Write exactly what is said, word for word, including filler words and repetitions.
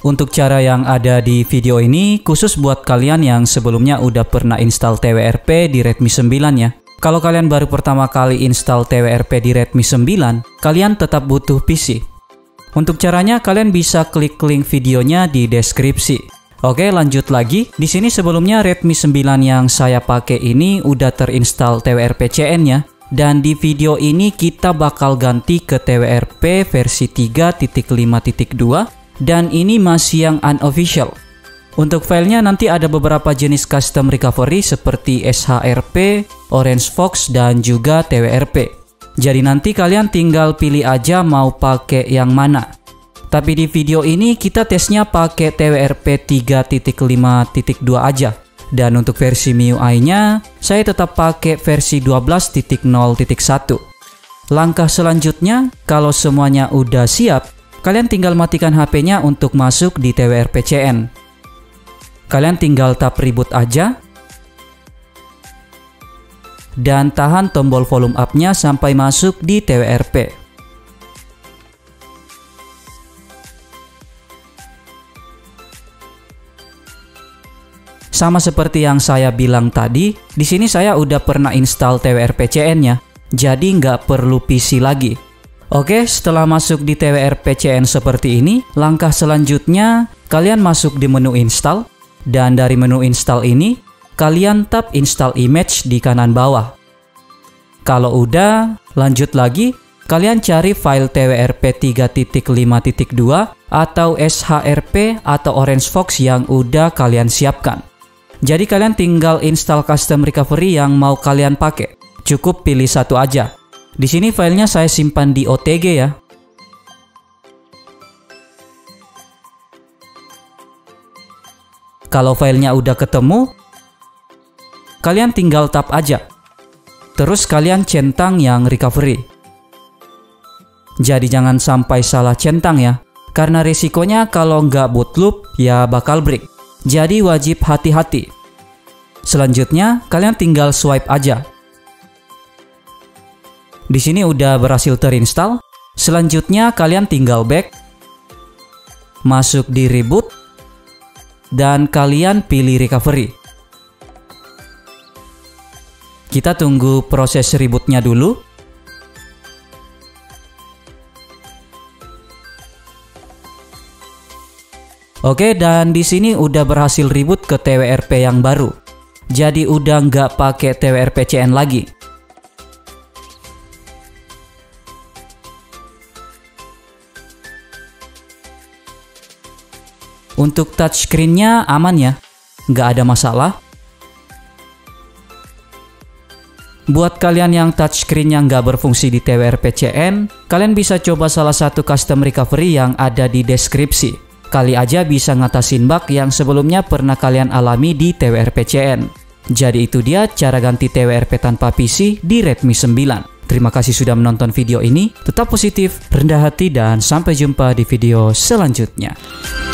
Untuk cara yang ada di video ini khusus buat kalian yang sebelumnya udah pernah install T W R P di Redmi nine ya. Kalau kalian baru pertama kali install T W R P di Redmi nine, kalian tetap butuh P C. Untuk caranya kalian bisa klik link videonya di deskripsi. Oke, lanjut lagi. Di sini sebelumnya Redmi nine yang saya pakai ini udah terinstall T W R P C N ya. Dan di video ini kita bakal ganti ke T W R P versi tiga titik lima titik dua dan ini masih yang unofficial. Untuk filenya nanti ada beberapa jenis custom recovery seperti S H R P, Orange Fox, dan juga T W R P. Jadi nanti kalian tinggal pilih aja mau pakai yang mana. Tapi di video ini kita tesnya pakai T W R P tiga titik lima titik dua aja. Dan untuk versi M I U I-nya, saya tetap pakai versi dua belas titik nol titik satu. Langkah selanjutnya, kalau semuanya udah siap, kalian tinggal matikan H P-nya untuk masuk di T W R P C N. Kalian tinggal tap reboot aja, dan tahan tombol volume up-nya sampai masuk di T W R P. Sama seperti yang saya bilang tadi, di sini saya udah pernah install T W R P C N-nya, jadi nggak perlu P C lagi. Oke, setelah masuk di T W R P C N seperti ini, langkah selanjutnya kalian masuk di menu install, dan dari menu install ini, kalian tap install image di kanan bawah. Kalau udah, lanjut lagi, kalian cari file T W R P tiga titik lima titik dua atau S H R P atau Orange Fox yang udah kalian siapkan. Jadi kalian tinggal install custom recovery yang mau kalian pakai. Cukup pilih satu aja. Di sini filenya saya simpan di O T G ya. Kalau filenya udah ketemu, kalian tinggal tap aja. Terus kalian centang yang recovery. Jadi jangan sampai salah centang ya. Karena risikonya kalau nggak boot loop ya bakal break. Jadi wajib hati-hati. Selanjutnya, kalian tinggal swipe aja. Di sini udah berhasil terinstall. Selanjutnya, kalian tinggal back. Masuk di reboot. Dan kalian pilih recovery. Kita tunggu proses rebootnya dulu. Oke, dan di sini udah berhasil reboot ke T W R P yang baru. Jadi udah nggak pakai T W R P C N lagi. Untuk touchscreen-nya aman ya, nggak ada masalah. Buat kalian yang touchscreen yang nggak berfungsi di T W R P C N, kalian bisa coba salah satu custom recovery yang ada di deskripsi. Kali aja bisa ngatasin bug yang sebelumnya pernah kalian alami di T W R P C N. Jadi itu dia cara ganti T W R P tanpa P C di Redmi nine. Terima kasih sudah menonton video ini. Tetap positif, rendah hati, dan sampai jumpa di video selanjutnya.